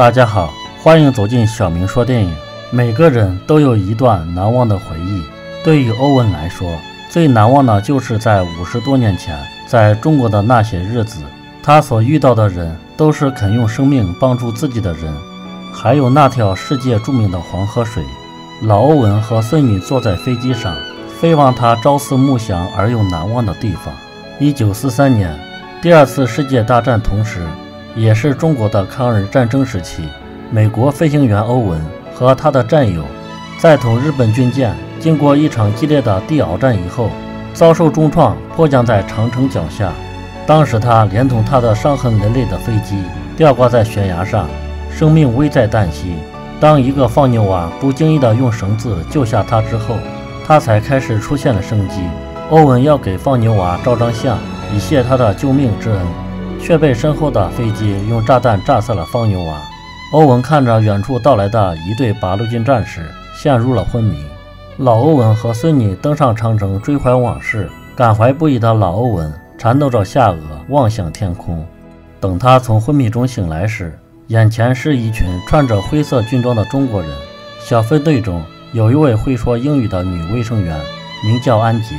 大家好，欢迎走进小明说电影。每个人都有一段难忘的回忆，对于欧文来说，最难忘的就是在50多年前在中国的那些日子，他所遇到的人都是肯用生命帮助自己的人，还有那条世界著名的黄河水。老欧文和孙女坐在飞机上，飞往他朝思暮想而又难忘的地方。1943年，第二次世界大战同时，也是中国的抗日战争时期，美国飞行员欧文和他的战友在同日本军舰经过一场激烈的地鳌战以后，遭受重创，迫降在长城脚下。当时他连同他的伤痕累累的飞机吊挂在悬崖上，生命危在旦夕。当一个放牛娃不经意地用绳子救下他之后，他才开始出现了生机。欧文要给放牛娃照张相，以谢他的救命之恩，却被身后的飞机用炸弹炸死了放牛娃。欧文看着远处到来的一队八路军战士，陷入了昏迷。老欧文和孙女登上长城追怀往事，感怀不已的老欧文缠斗着下颚望向天空。等他从昏迷中醒来时，眼前是一群穿着灰色军装的中国人。小分队中有一位会说英语的女卫生员，名叫安杰，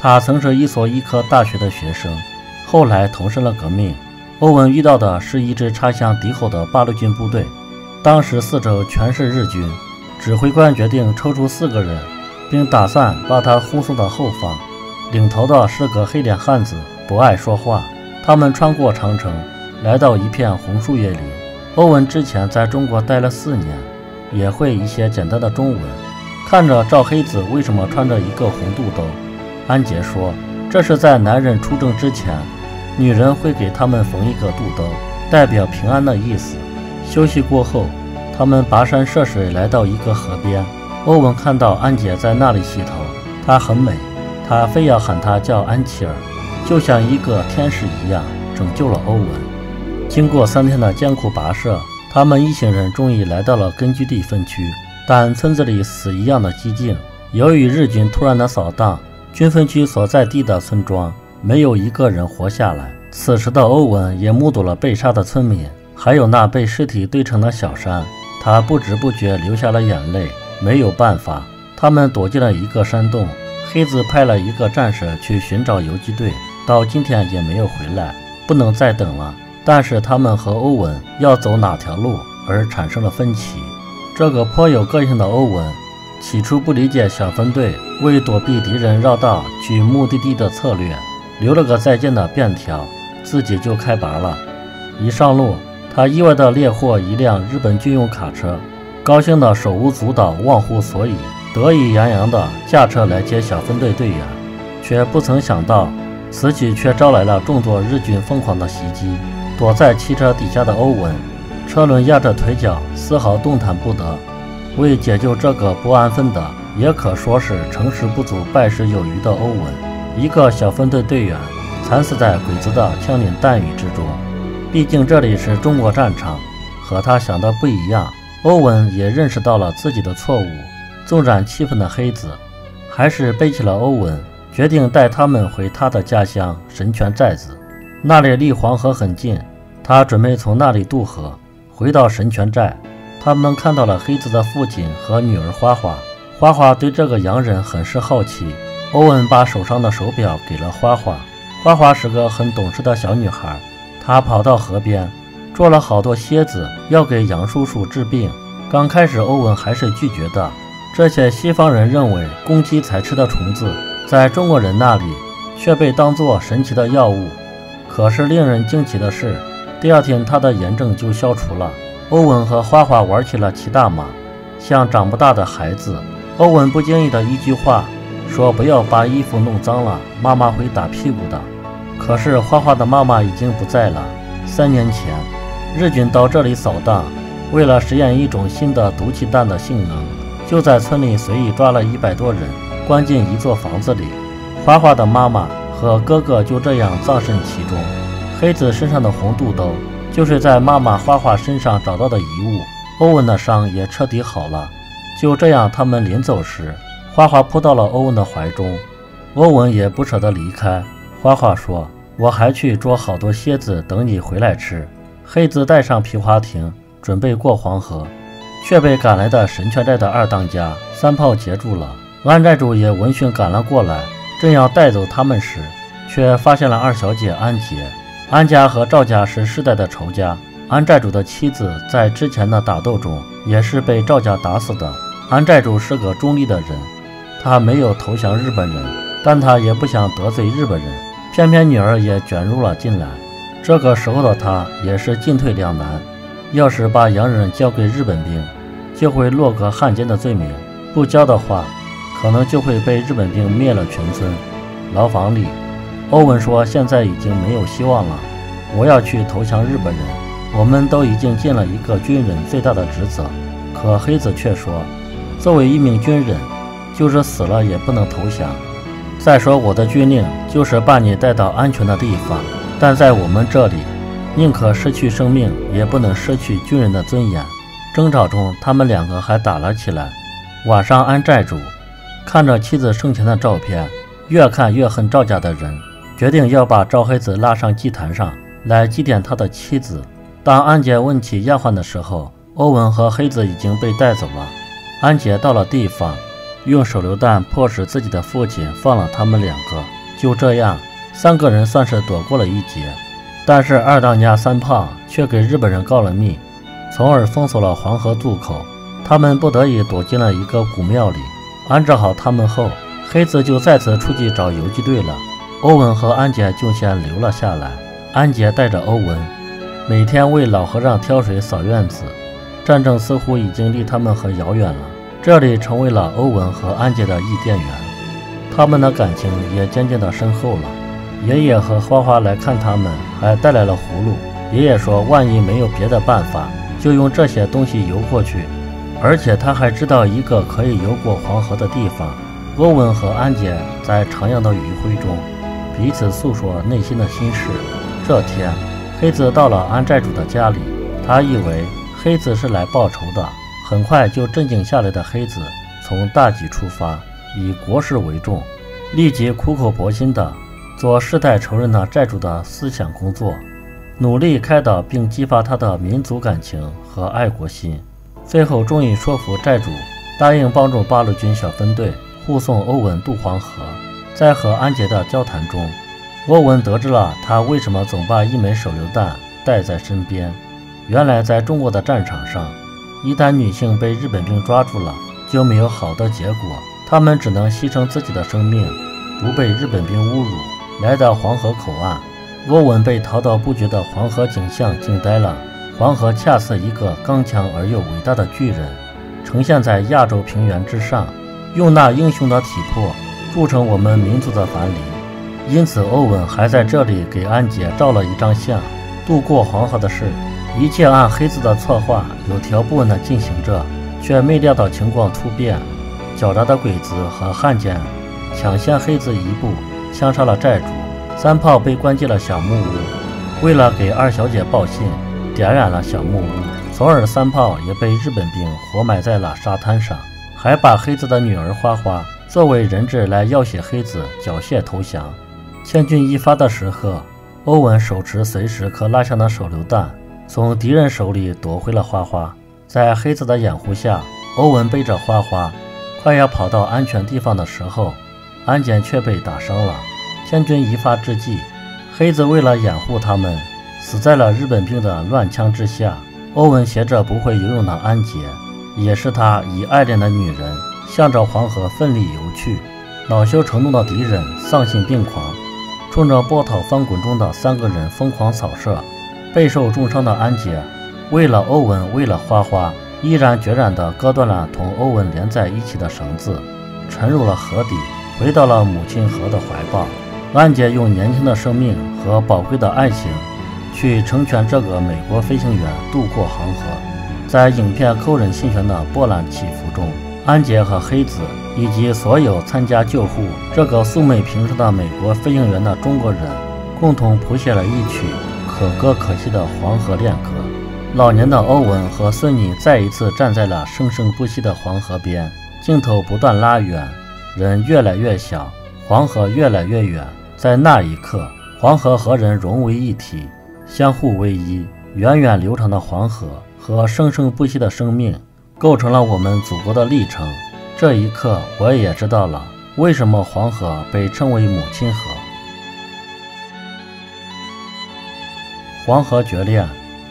她曾是一所医科大学的学生，后来投身了革命。欧文遇到的是一支插向敌后的八路军部队，当时四周全是日军，指挥官决定抽出4个人，并打算把他护送到后方。领头的是个黑脸汉子，不爱说话。他们穿过长城，来到一片红树叶林。欧文之前在中国待了4年，也会一些简单的中文。看着赵黑子为什么穿着一个红肚兜，安杰说，这是在男人出征之前，女人会给他们缝一个肚兜，代表平安的意思。休息过后，他们跋山涉水来到一个河边。欧文看到安杰在那里洗头，她很美，他非要喊她叫安琪儿，就像一个天使一样，拯救了欧文。经过3天的艰苦跋涉，他们一行人终于来到了根据地分区，但村子里死一样的寂静。由于日军突然的扫荡，军分区所在地的村庄没有一个人活下来。此时的欧文也目睹了被杀的村民，还有那被尸体堆成的小山，他不知不觉流下了眼泪。没有办法，他们躲进了一个山洞。黑子派了一个战士去寻找游击队，到今天也没有回来，不能再等了。但是他们和欧文要走哪条路而产生了分歧。这个颇有个性的欧文起初不理解小分队为躲避敌人绕道去目的地的策略，留了个再见的便条，自己就开拔了。一上路，他意外地猎获一辆日本军用卡车，高兴的手舞足蹈，忘乎所以，得意洋洋地驾车来接小分队队员，却不曾想到此举却招来了众多日军疯狂的袭击。躲在汽车底下的欧文，车轮压着腿脚，丝毫动弹不得。为解救这个不安分的，也可说是成事不足败事有余的欧文，一个小分队队员惨死在鬼子的枪林弹雨之中。毕竟这里是中国战场，和他想的不一样。欧文也认识到了自己的错误，纵然气愤的黑子还是背起了欧文，决定带他们回他的家乡神泉寨子，那里离黄河很近，他准备从那里渡河回到神泉寨。他们看到了黑子的父亲和女儿花花，花花对这个洋人很是好奇。欧文把手上的手表给了花花，花花是个很懂事的小女孩，她跑到河边捉了好多蝎子要给杨叔叔治病。刚开始欧文还是拒绝的，这些西方人认为公鸡才吃的虫子，在中国人那里却被当作神奇的药物。可是令人惊奇的是，第2天他的炎症就消除了。欧文和花花玩起了骑大马，像长不大的孩子。欧文不经意的一句话说，不要把衣服弄脏了，妈妈会打屁股的。可是花花的妈妈已经不在了。3年前日军到这里扫荡，为了实验一种新的毒气弹的性能，就在村里随意抓了100多人，关进一座房子里。花花的妈妈和哥哥就这样葬身其中。黑子身上的红肚兜就是在妈妈花花身上找到的遗物。欧文的伤也彻底好了。就这样，他们临走时，花花扑到了欧文的怀中，欧文也不舍得离开。花花说，我还去捉好多蝎子等你回来吃。黑子带上皮划艇准备过黄河，却被赶来的神雀寨的二当家三炮截住了。安寨主也闻讯赶了过来，正要带走他们时，却发现了二小姐安杰。安家和赵家是世代的仇家，安寨主的妻子在之前的打斗中也是被赵家打死的。安寨主是个中立的人，他没有投降日本人，但他也不想得罪日本人，偏偏女儿也卷入了进来。这个时候的他也是进退两难，要是把洋人交给日本兵，就会落个汉奸的罪名；不交的话，可能就会被日本兵灭了全村。牢房里，欧文说：“现在已经没有希望了，我要去投降日本人。我们都已经尽了一个军人最大的职责。”可黑子却说：“作为一名军人，就是死了也不能投降。再说我的军令就是把你带到安全的地方，但在我们这里，宁可失去生命，也不能失去军人的尊严。”争吵中，他们两个还打了起来。晚上，安寨主看着妻子生前的照片，越看越恨赵家的人，决定要把赵黑子拉上祭坛上来祭奠他的妻子。当安杰问起丫鬟的时候，欧文和黑子已经被带走了。安杰到了地方，用手榴弹迫使自己的父亲放了他们两个。就这样，三个人算是躲过了一劫。但是二当家三胖却给日本人告了密，从而封锁了黄河渡口。他们不得已躲进了一个古庙里。安置好他们后，黑子就再次出去找游击队了。欧文和安杰就先留了下来。安杰带着欧文每天为老和尚挑水扫院子。战争似乎已经离他们很遥远了，这里成为了欧文和安杰的伊甸园，他们的感情也渐渐的深厚了。爷爷和花花来看他们，还带来了葫芦。爷爷说万一没有别的办法，就用这些东西游过去，而且他还知道一个可以游过黄河的地方。欧文和安杰在徜徉的余晖中彼此诉说内心的心事。这天，黑子到了安寨主的家里，他以为黑子是来报仇的。很快就镇静下来的黑子从大局出发，以国事为重，立即苦口婆心地做世代仇人的寨主的思想工作，努力开导并激发他的民族感情和爱国心。最后终于说服寨主答应帮助八路军小分队护送欧文渡黄河。在和安杰的交谈中，欧文得知了他为什么总把一枚手榴弹带在身边。原来在中国的战场上，一旦女性被日本兵抓住了，就没有好的结果，她们只能牺牲自己的生命，不被日本兵侮辱。来到黄河口岸，欧文被滔滔不绝的黄河景象惊呆了。黄河恰似一个刚强而又伟大的巨人，呈现在亚洲平原之上，用那英雄的体魄铸成我们民族的藩篱。因此欧文还在这里给安杰照了一张相。渡过黄河的事，一切按黑子的策划有条不紊地进行着，却没料到情况突变。狡诈的鬼子和汉奸抢先黑子一步枪杀了寨主，三炮被关进了小木屋。为了给二小姐报信，点燃了小木屋，从而三炮也被日本兵活埋在了沙滩上，还把黑子的女儿花花作为人质来要挟黑子缴械投降。千钧一发的时刻，欧文手持随时可拉响的手榴弹，从敌人手里夺回了花花。在黑子的掩护下，欧文背着花花快要跑到安全地方的时候，安检却被打伤了。千钧一发之际，黑子为了掩护他们，死在了日本兵的乱枪之下。欧文携着不会游泳的安杰，也是他以爱恋的女人，向着黄河奋力游去。恼羞成怒的敌人丧心病狂，冲着波涛翻滚中的三个人疯狂扫射。备受重伤的安杰为了欧文，为了花花，毅然决然地割断了同欧文连在一起的绳子，沉入了河底，回到了母亲河的怀抱。安杰用年轻的生命和宝贵的爱情去成全这个美国飞行员渡过黄河。在影片扣人心弦的波澜起伏中，安杰和黑子以及所有参加救护这个素昧平生的美国飞行员的中国人，共同谱写了一曲可歌可泣的黄河恋歌。老年的欧文和孙女再一次站在了生生不息的黄河边，镜头不断拉远，人越来越小，黄河越来越远。在那一刻，黄河和人融为一体，相互偎依。源远流长的黄河和生生不息的生命，构成了我们祖国的历程。这一刻，我也知道了为什么黄河被称为母亲河。黄河决裂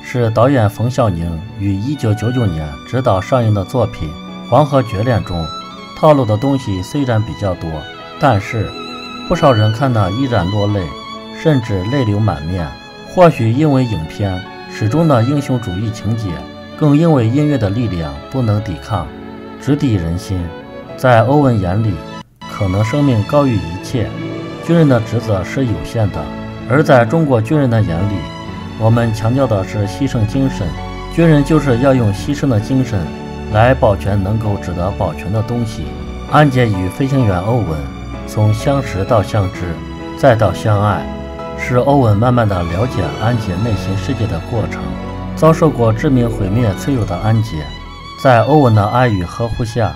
是导演冯孝宁于1999年执导上映的作品。黄河决裂中套路的东西虽然比较多，但是不少人看得依然落泪，甚至泪流满面。或许因为影片始终的英雄主义情节，更因为音乐的力量不能抵抗，直抵人心。在欧文眼里，可能生命高于一切，军人的职责是有限的；而在中国军人的眼里，我们强调的是牺牲精神，军人就是要用牺牲的精神来保全能够值得保全的东西。安杰与飞行员欧文从相识到相知，再到相爱，是欧文慢慢的了解安杰内心世界的过程。遭受过致命毁灭摧毁的安杰，在欧文的爱与呵护下，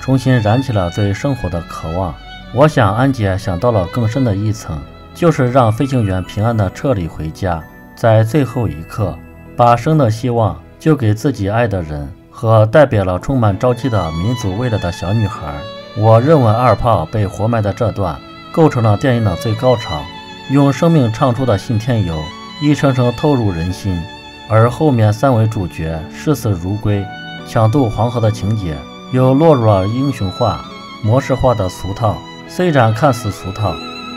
重新燃起了对生活的渴望。我想安杰想到了更深的一层，就是让飞行员平安的撤离回家，在最后一刻把生的希望就给自己爱的人，和代表了充满朝气的民族未来的小女孩。我认为二炮被活埋的这段构成了电影的最高潮，用生命唱出的信天游一声声透入人心。而后面三位主角视死如归抢渡黄河的情节，又落入了英雄化模式化的俗套。虽然看似俗套，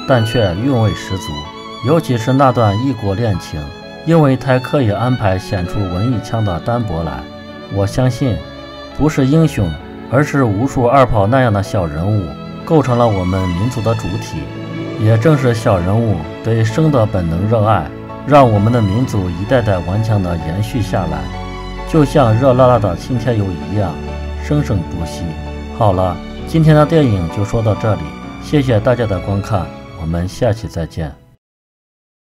但却韵味十足，尤其是那段异国恋情，因为他刻意安排显出文艺腔的单薄来。我相信不是英雄，而是无数二炮那样的小人物构成了我们民族的主体。也正是小人物对生的本能热爱，让我们的民族一代代顽强地延续下来，就像热辣辣的信天游一样生生不息。好了，今天的电影就说到这里，谢谢大家的观看，我们下期再见。